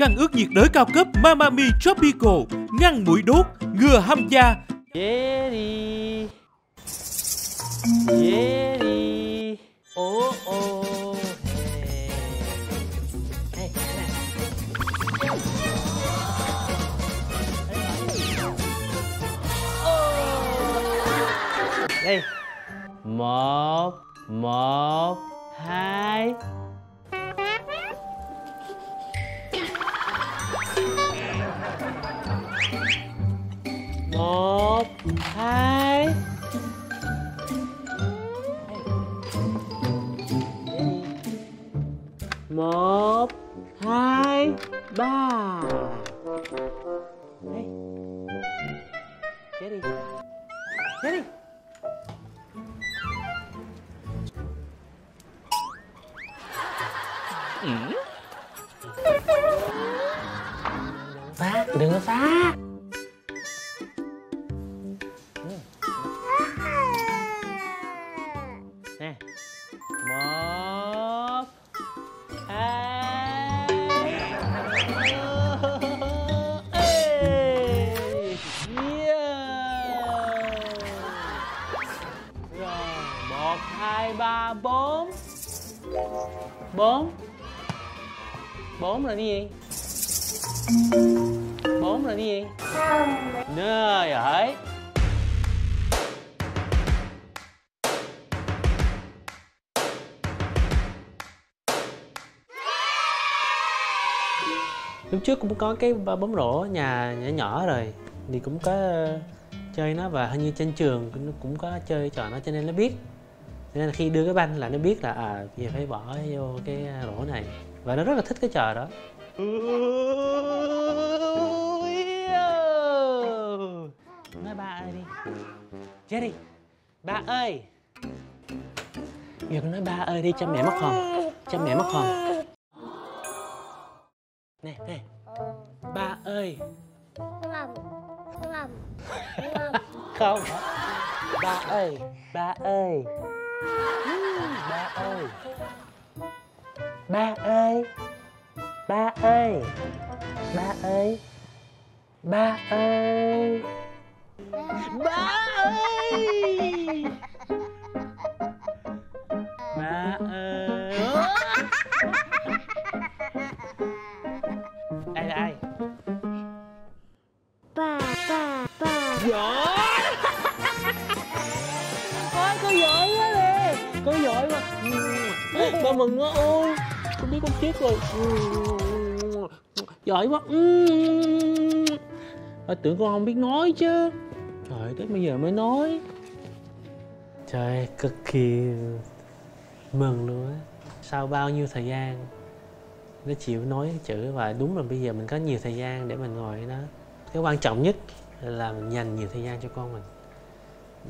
khăn ướt nhiệt đới cao cấp Mamami Tropical, ngăn muỗi đốt, ngừa hăm da. Jerry, oh. Đây. 1, 1, 2. Một, hai, ba. Đây. Chết đi. Phá, đừng có phá. Nè. 1, 2. Yeah. Rồi, 1, 2, 3, 4 là cái gì? 4 là cái gì? Nơi hỡi. Lúc trước cũng có cái bóng rổ nhà nhỏ rồi thì cũng có chơi nó, và hình như trên trường cũng có chơi trò nó, cho nên nó biết. Nên là khi đưa cái banh là nó biết là giờ phải bỏ vô cái rổ này, và nó rất là thích cái trò đó. Nói ba ơi đi. Jerry, ba ơi. Giờ con nói ba ơi đi cho mẹ mất hồn. Nè. Ba ơi. Không. Ba ơi. Con giỏi quá nè, con giỏi quá. Ba mừng quá, ôi con biết con chết rồi. Giỏi quá. Tưởng con không biết nói chứ. Trời, tới bây giờ mới nói. Trời, cực kỳ mừng luôn á. Sau bao nhiêu thời gian nó chịu nói chữ, và đúng là bây giờ mình có nhiều thời gian để mình ngồi đó. Cái quan trọng nhất là mình dành nhiều thời gian cho con mình,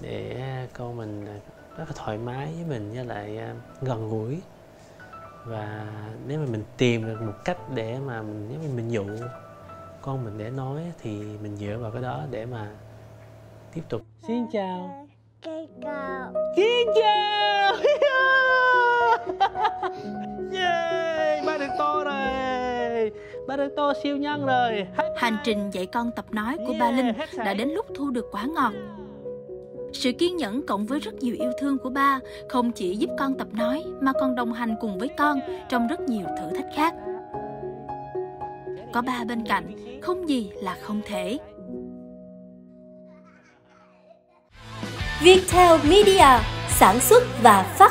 để con mình rất là thoải mái với mình, với lại gần gũi. Và nếu mà mình tìm được một cách để mà mình dụ con mình để nói, thì mình dựa vào cái đó để mà tiếp tục. Xin chào. Xin chào. Yeah, ba được to rồi. Ba được to siêu nhân rồi. Hành trình dạy con tập nói của ba Linh đã đến lúc thu được quả ngọt. Sự kiên nhẫn cộng với rất nhiều yêu thương của ba không chỉ giúp con tập nói mà còn đồng hành cùng với con trong rất nhiều thử thách khác. Có ba bên cạnh, không gì là không thể. Viettel Media sản xuất và phát